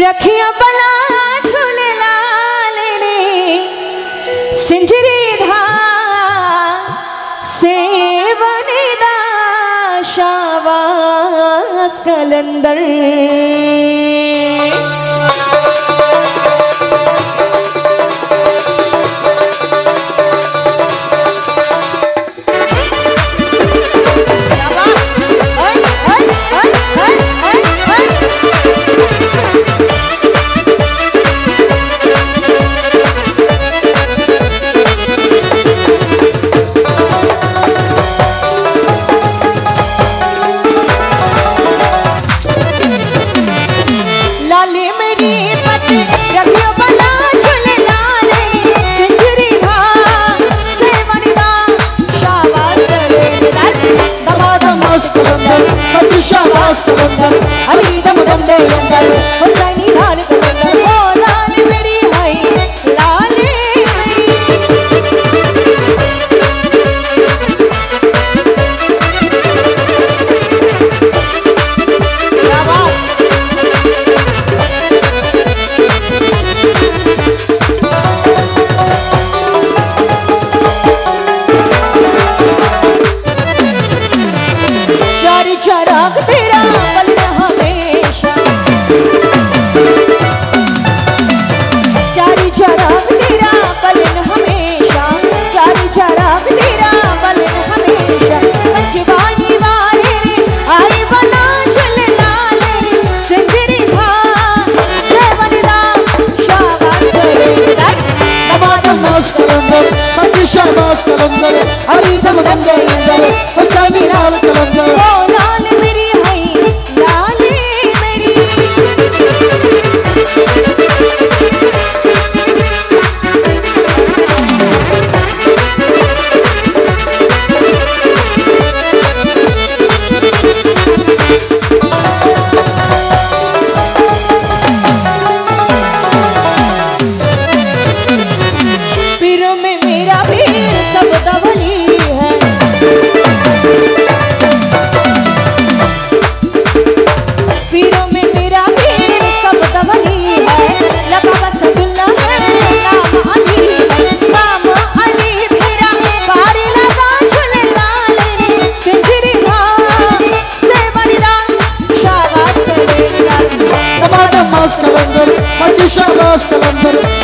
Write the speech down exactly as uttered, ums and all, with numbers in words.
रखिया बना झूलेलाल ने सिंजरी धा सेवन दा शावास कलंदर I'm